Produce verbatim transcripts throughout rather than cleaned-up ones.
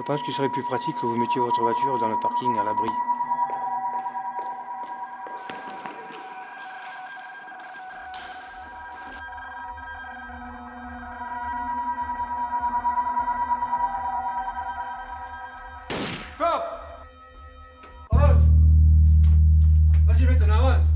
Je pense qu'il serait plus pratique que vous mettiez votre voiture dans le parking à l'abri. Stop! Avance! Vas-y maintenant, avance!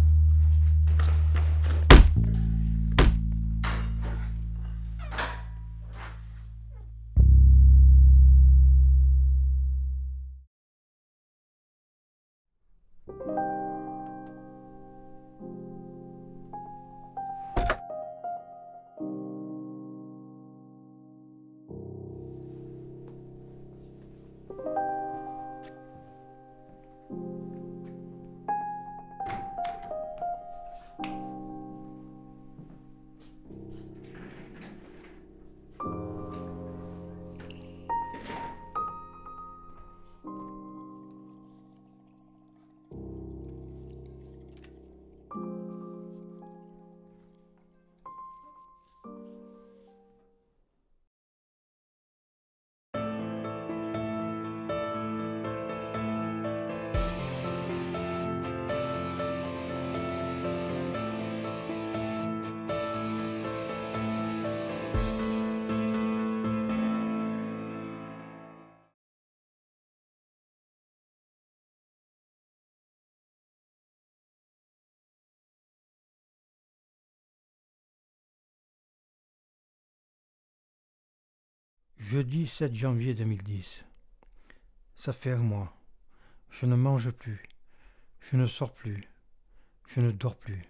Jeudi sept janvier deux mille dix. Ça fait un mois. Je ne mange plus. Je ne sors plus. Je ne dors plus.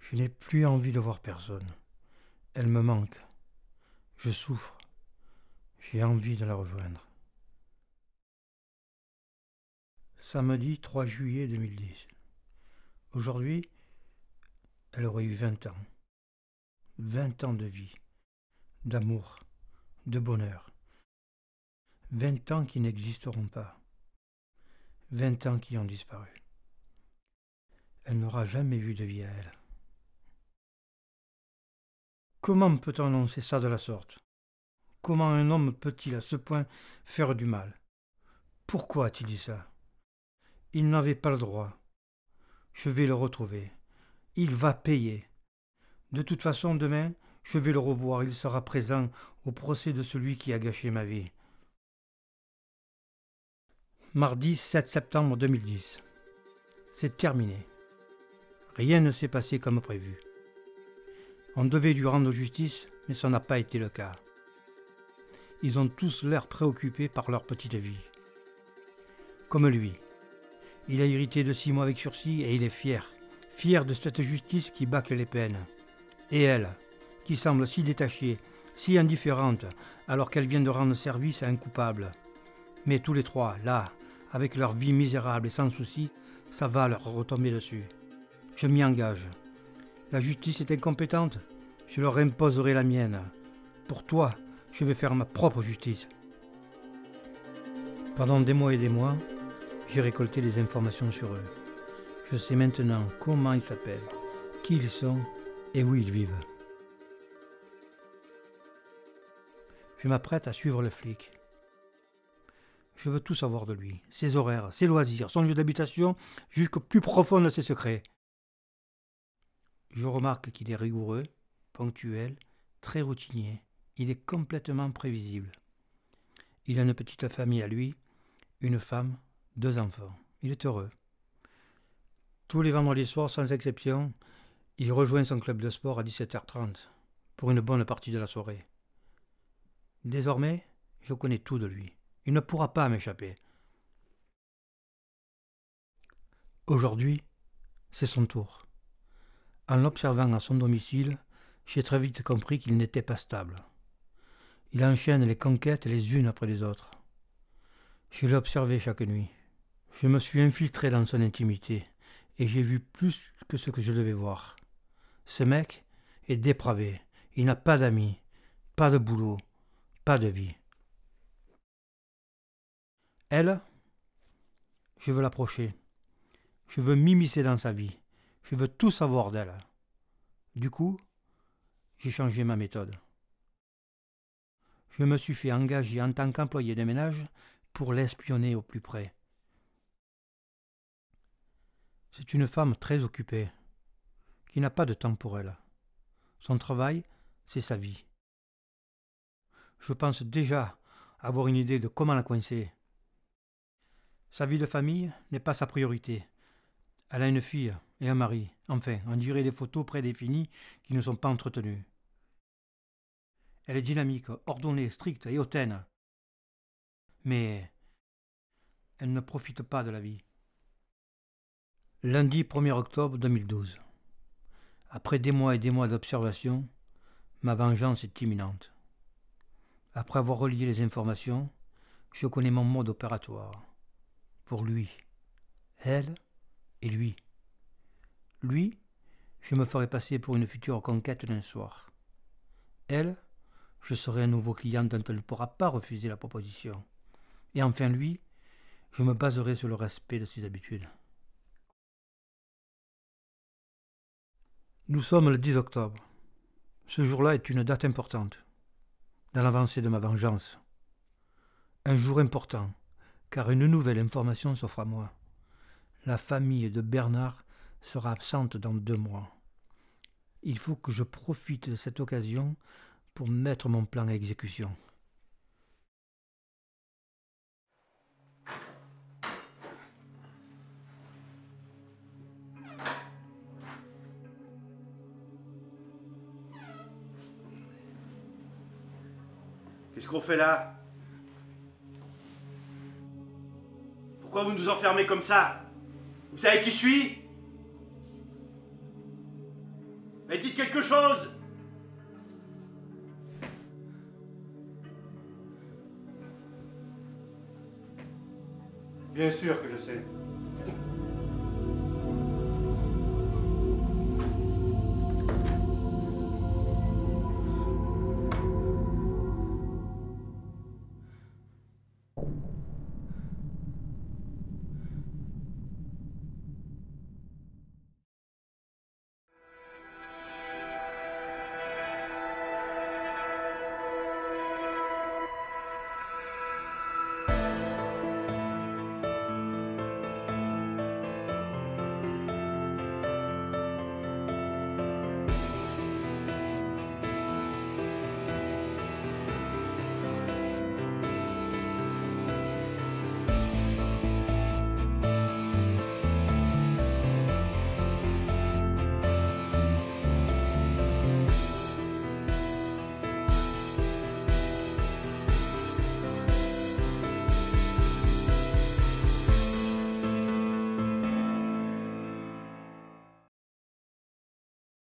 Je n'ai plus envie de voir personne. Elle me manque. Je souffre. J'ai envie de la rejoindre. Samedi trois juillet deux mille dix. Aujourd'hui, elle aurait eu vingt ans. vingt ans de vie. D'amour. De bonheur. Vingt ans qui n'existeront pas. Vingt ans qui ont disparu. Elle n'aura jamais vu de vie à elle. Comment peut-on annoncer ça de la sorte? Comment un homme peut-il à ce point faire du mal? Pourquoi a-t-il dit ça? Il n'avait pas le droit. Je vais le retrouver. Il va payer. De toute façon, demain, je vais le revoir, il sera présent au procès de celui qui a gâché ma vie. Mardi sept septembre deux mille dix. C'est terminé. Rien ne s'est passé comme prévu. On devait lui rendre justice, mais ça n'a pas été le cas. Ils ont tous l'air préoccupés par leur petite vie. Comme lui. Il a hérité de six mois avec sursis et il est fier. Fier de cette justice qui bâcle les peines. Et elle, qui semble si détachée, si indifférente, alors qu'elle vient de rendre service à un coupable. Mais tous les trois, là, avec leur vie misérable et sans souci, ça va leur retomber dessus. Je m'y engage. La justice est incompétente, je leur imposerai la mienne. Pour toi, je vais faire ma propre justice. Pendant des mois et des mois, j'ai récolté des informations sur eux. Je sais maintenant comment ils s'appellent, qui ils sont et où ils vivent. Je m'apprête à suivre le flic. Je veux tout savoir de lui, ses horaires, ses loisirs, son lieu d'habitation, jusqu'au plus profond de ses secrets. Je remarque qu'il est rigoureux, ponctuel, très routinier. Il est complètement prévisible. Il a une petite famille à lui, une femme, deux enfants. Il est heureux. Tous les vendredis soirs, sans exception, il rejoint son club de sport à dix-sept heures trente, pour une bonne partie de la soirée. Désormais, je connais tout de lui. Il ne pourra pas m'échapper. Aujourd'hui, c'est son tour. En l'observant à son domicile, j'ai très vite compris qu'il n'était pas stable. Il enchaîne les conquêtes les unes après les autres. Je l'ai observé chaque nuit. Je me suis infiltré dans son intimité et j'ai vu plus que ce que je devais voir. Ce mec est dépravé. Il n'a pas d'amis, pas de boulot. Pas de vie. Elle, je veux l'approcher. Je veux m'immiscer dans sa vie. Je veux tout savoir d'elle. Du coup, j'ai changé ma méthode. je me suis fait engager en tant qu'employé de ménage pour l'espionner au plus près. C'est une femme très occupée, qui n'a pas de temps pour elle. Son travail, c'est sa vie. Je pense déjà avoir une idée de comment la coincer. Sa vie de famille n'est pas sa priorité. Elle a une fille et un mari, enfin, on dirait des photos prédéfinies qui ne sont pas entretenues. Elle est dynamique, ordonnée, stricte et hautaine. Mais elle ne profite pas de la vie. Lundi premier octobre deux mille douze. Après des mois et des mois d'observation, ma vengeance est imminente. Après avoir relié les informations, je connais mon mode opératoire. Pour lui, elle et lui. Lui, je me ferai passer pour une future conquête d'un soir. Elle, je serai un nouveau client dont elle ne pourra pas refuser la proposition. Et enfin lui, je me baserai sur le respect de ses habitudes. Nous sommes le dix octobre. Ce jour-là est une date importante, dans l'avancée de ma vengeance. Un jour important, car une nouvelle information s'offre à moi. La famille de Bernard sera absente dans deux mois. Il faut que je profite de cette occasion pour mettre mon plan à exécution. Qu'est-ce qu'on fait là? Pourquoi vous nous enfermez comme ça? Vous savez qui je suis? Mais dites quelque chose! Bien sûr que je sais.